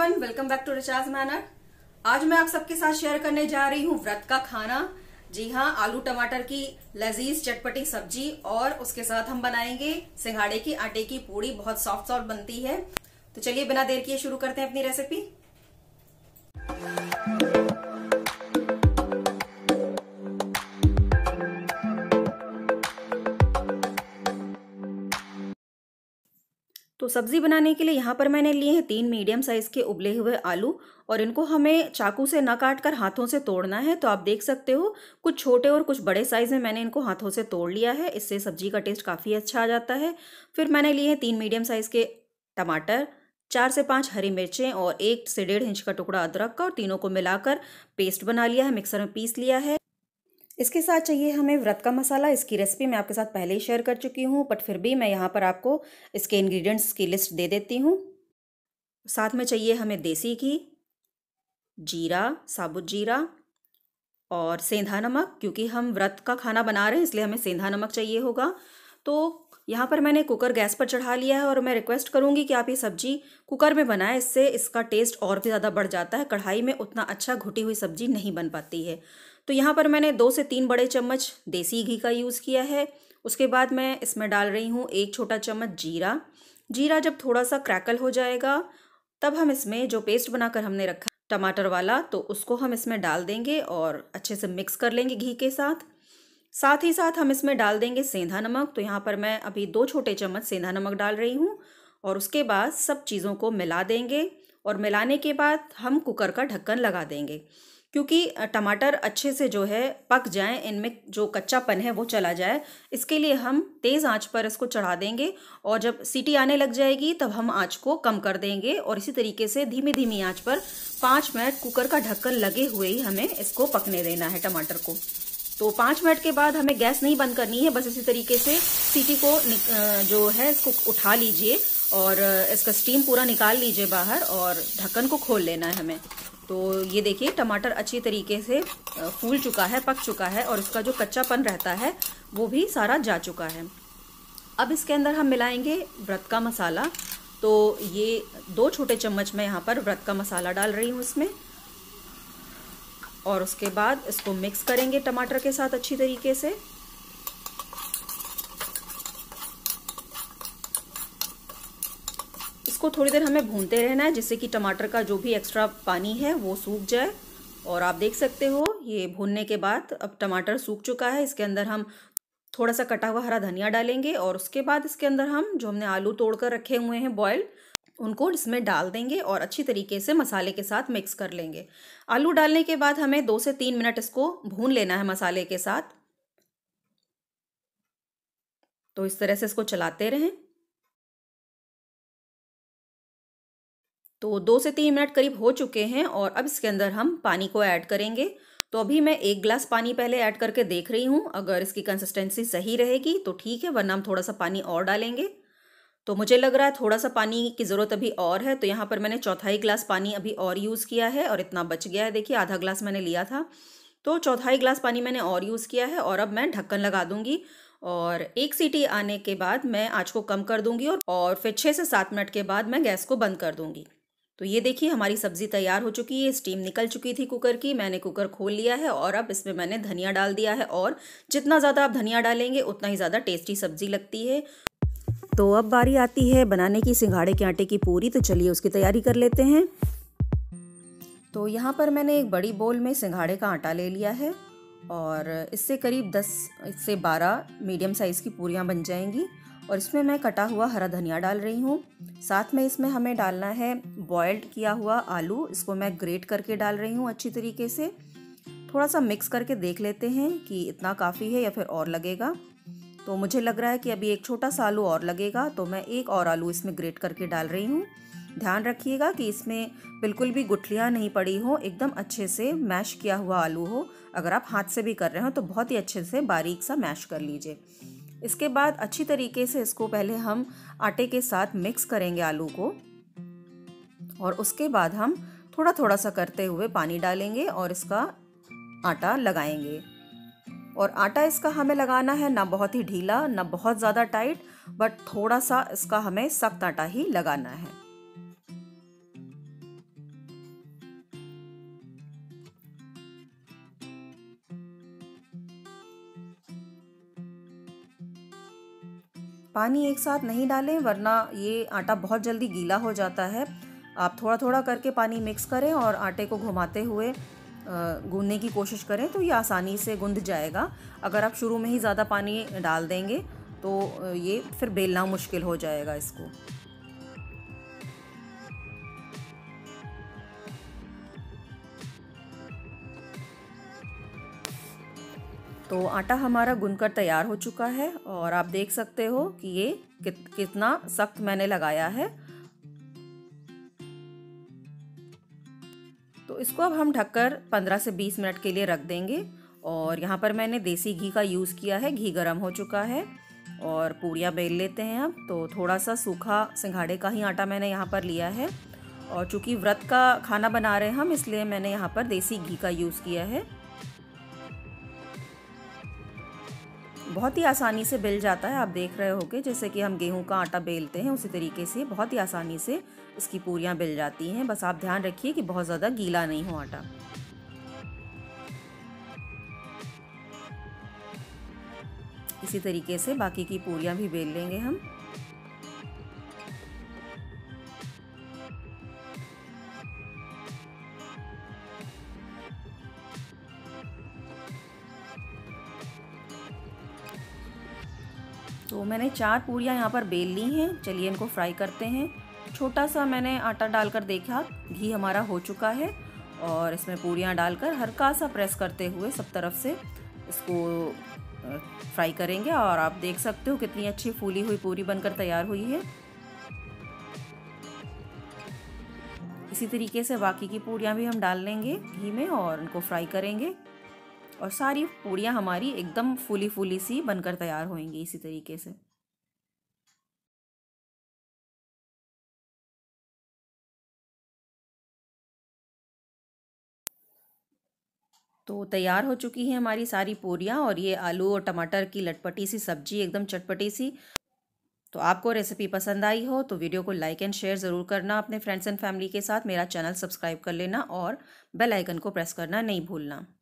Everyone, welcome back to Richa's manner. आज मैं आप सबके साथ शेयर करने जा रही हूँ व्रत का खाना। जी हाँ, आलू टमाटर की लजीज चटपटी सब्जी और उसके साथ हम बनाएंगे सिंघाड़े की आटे की पूड़ी। बहुत सॉफ्ट सॉफ्ट बनती है, तो चलिए बिना देर किए शुरू करते हैं अपनी रेसिपी। तो सब्जी बनाने के लिए यहाँ पर मैंने लिए हैं 3 मीडियम साइज़ के उबले हुए आलू और इनको हमें चाकू से ना काट कर हाथों से तोड़ना है। तो आप देख सकते हो कुछ छोटे और कुछ बड़े साइज़ में मैंने इनको हाथों से तोड़ लिया है, इससे सब्जी का टेस्ट काफ़ी अच्छा आ जाता है। फिर मैंने लिए हैं 3 मीडियम साइज़ के टमाटर, 4 से 5 हरी मिर्चें और 1 से 1.5 इंच का टुकड़ा अदरक का, और तीनों को मिलाकर पेस्ट बना लिया है, मिक्सर में पीस लिया है। इसके साथ चाहिए हमें व्रत का मसाला। इसकी रेसिपी मैं आपके साथ पहले ही शेयर कर चुकी हूँ, बट फिर भी मैं यहाँ पर आपको इसके इंग्रेडिएंट्स की लिस्ट दे देती हूँ। साथ में चाहिए हमें देसी घी, जीरा, साबुत जीरा और सेंधा नमक। क्योंकि हम व्रत का खाना बना रहे हैं इसलिए हमें सेंधा नमक चाहिए होगा। तो यहाँ पर मैंने कुकर गैस पर चढ़ा लिया है और मैं रिक्वेस्ट करूँगी कि आप ये सब्जी कुकर में बनाएं, इससे इसका टेस्ट और भी ज़्यादा बढ़ जाता है। कढ़ाई में उतना अच्छा घुटी हुई सब्जी नहीं बन पाती है। तो यहाँ पर मैंने 2 से 3 बड़े चम्मच देसी घी का यूज़ किया है। उसके बाद मैं इसमें डाल रही हूँ 1 छोटा चम्मच जीरा। जीरा जब थोड़ा सा क्रैकल हो जाएगा तब हम इसमें जो पेस्ट बनाकर हमने रखा टमाटर वाला, तो उसको हम इसमें डाल देंगे और अच्छे से मिक्स कर लेंगे घी के साथ। साथ ही साथ हम इसमें डाल देंगे सेंधा नमक। तो यहाँ पर मैं अभी 2 छोटे चम्मच सेंधा नमक डाल रही हूँ और उसके बाद सब चीज़ों को मिला देंगे। और मिलाने के बाद हम कुकर का ढक्कन लगा देंगे, क्योंकि टमाटर अच्छे से जो है पक जाएं, इनमें जो कच्चापन है वो चला जाए, इसके लिए हम तेज़ आंच पर इसको चढ़ा देंगे। और जब सीटी आने लग जाएगी तब हम आंच को कम कर देंगे और इसी तरीके से धीमी धीमी आंच पर 5 मिनट कुकर का ढक्कन लगे हुए ही हमें इसको पकने देना है टमाटर को। तो 5 मिनट के बाद हमें गैस नहीं बंद करनी है, बस इसी तरीके से सीटी को जो है इसको उठा लीजिए और इसका स्टीम पूरा निकाल लीजिए बाहर और ढक्कन को खोल लेना है हमें। तो ये देखिए टमाटर अच्छी तरीके से फूल चुका है, पक चुका है और उसका जो कच्चापन रहता है वो भी सारा जा चुका है। अब इसके अंदर हम मिलाएंगे व्रत का मसाला। तो ये 2 छोटे चम्मच मैं यहाँ पर व्रत का मसाला डाल रही हूँ इसमें और उसके बाद इसको मिक्स करेंगे टमाटर के साथ अच्छी तरीके से। इसको थोड़ी देर हमें भूनते रहना है जिससे कि टमाटर का जो भी एक्स्ट्रा पानी है वो सूख जाए। और आप देख सकते हो ये भूनने के बाद अब टमाटर सूख चुका है। इसके अंदर हम थोड़ा सा कटा हुआ हरा धनिया डालेंगे और उसके बाद इसके अंदर हम जो हमने आलू तोड़ कर रखे हुए हैं बॉयल, उनको इसमें डाल देंगे और अच्छी तरीके से मसाले के साथ मिक्स कर लेंगे। आलू डालने के बाद हमें 2 से 3 मिनट इसको भून लेना है मसाले के साथ। तो इस तरह से इसको चलाते रहें। तो 2 से 3 मिनट करीब हो चुके हैं और अब इसके अंदर हम पानी को ऐड करेंगे। तो अभी मैं 1 गिलास पानी पहले ऐड करके देख रही हूँ, अगर इसकी कंसिस्टेंसी सही रहेगी तो ठीक है, वरना हम थोड़ा सा पानी और डालेंगे। तो मुझे लग रहा है थोड़ा सा पानी की ज़रूरत अभी और है, तो यहाँ पर मैंने चौथाई गिलास पानी अभी और यूज़ किया है और इतना बच गया है। देखिए आधा गिलास मैंने लिया था, तो चौथाई गिलास पानी मैंने और यूज़ किया है। और अब मैं ढक्कन लगा दूँगी और 1 सीटी आने के बाद मैं आँच को कम कर दूँगी और फिर 6 से 7 मिनट के बाद मैं गैस को बंद कर दूँगी। तो ये देखिए हमारी सब्ज़ी तैयार हो चुकी है। स्टीम निकल चुकी थी कुकर की, मैंने कुकर खोल लिया है और अब इसमें मैंने धनिया डाल दिया है। और जितना ज़्यादा आप धनिया डालेंगे उतना ही ज़्यादा टेस्टी सब्ज़ी लगती है। तो अब बारी आती है बनाने की सिंघाड़े के आटे की पूरी। तो चलिए उसकी तैयारी कर लेते हैं। तो यहाँ पर मैंने एक बड़ी बोल में सिंघाड़े का आटा ले लिया है और इससे करीब 10 से 12 मीडियम साइज़ की पूरियाँ बन जाएंगी। और इसमें मैं कटा हुआ हरा धनिया डाल रही हूँ। साथ में इसमें हमें डालना है बॉइल्ड किया हुआ आलू, इसको मैं ग्रेट करके डाल रही हूँ अच्छी तरीके से। थोड़ा सा मिक्स करके देख लेते हैं कि इतना काफ़ी है या फिर और लगेगा। तो मुझे लग रहा है कि अभी एक छोटा सा आलू और लगेगा, तो मैं एक और आलू इसमें ग्रेट करके डाल रही हूँ। ध्यान रखिएगा कि इसमें बिल्कुल भी गुठलियाँ नहीं पड़ी हो, एकदम अच्छे से मैश किया हुआ आलू हो। अगर आप हाथ से भी कर रहे हो तो बहुत ही अच्छे से बारीक सा मैश कर लीजिए। इसके बाद अच्छी तरीके से इसको पहले हम आटे के साथ मिक्स करेंगे आलू को और उसके बाद हम थोड़ा थोड़ा सा करते हुए पानी डालेंगे और इसका आटा लगाएंगे। और आटा इसका हमें लगाना है ना बहुत ही ढीला ना बहुत ज़्यादा टाइट, बट थोड़ा सा इसका हमें सख्त आटा ही लगाना है। पानी एक साथ नहीं डालें वरना ये आटा बहुत जल्दी गीला हो जाता है। आप थोड़ा थोड़ा करके पानी मिक्स करें और आटे को घुमाते हुए गूंदने की कोशिश करें तो ये आसानी से गूंद जाएगा। अगर आप शुरू में ही ज़्यादा पानी डाल देंगे तो ये फिर बेलना मुश्किल हो जाएगा इसको। तो आटा हमारा गूंदकर तैयार हो चुका है और आप देख सकते हो कि ये कितना सख्त मैंने लगाया है। तो इसको अब हम ढककर 15 से 20 मिनट के लिए रख देंगे। और यहाँ पर मैंने देसी घी का यूज़ किया है, घी गर्म हो चुका है और पूरियाँ बेल लेते हैं अब। तो थोड़ा सा सूखा सिंघाड़े का ही आटा मैंने यहाँ पर लिया है और चूँकि व्रत का खाना बना रहे हैं हम इसलिए मैंने यहाँ पर देसी घी का यूज़ किया है। बहुत ही आसानी से बेल जाता है, आप देख रहे होंगे जैसे कि हम गेहूं का आटा बेलते हैं उसी तरीके से बहुत ही आसानी से इसकी पूरियां बेल जाती हैं। बस आप ध्यान रखिए कि बहुत ज़्यादा गीला नहीं हो आटा। इसी तरीके से बाकी की पूरियां भी बेल लेंगे हम। तो मैंने 4 पूरियां यहाँ पर बेल ली हैं। चलिए इनको फ्राई करते हैं। छोटा सा मैंने आटा डालकर देखा, घी हमारा हो चुका है और इसमें पूरियां डालकर हल्का सा प्रेस करते हुए सब तरफ से इसको फ्राई करेंगे। और आप देख सकते हो कितनी अच्छी फूली हुई पूरी बनकर तैयार हुई है। इसी तरीके से बाकी की पूरियां भी हम डाल लेंगे घी में और उनको फ्राई करेंगे और सारी पूरियां हमारी एकदम फूली फूली सी बनकर तैयार होंगी इसी तरीके से। तो तैयार हो चुकी है हमारी सारी पूरियां और ये आलू और टमाटर की लटपटी सी सब्जी एकदम चटपटी सी। तो आपको रेसिपी पसंद आई हो तो वीडियो को लाइक एंड शेयर ज़रूर करना अपने फ्रेंड्स एंड फैमिली के साथ। मेरा चैनल सब्सक्राइब कर लेना और बेल आइकन को प्रेस करना नहीं भूलना।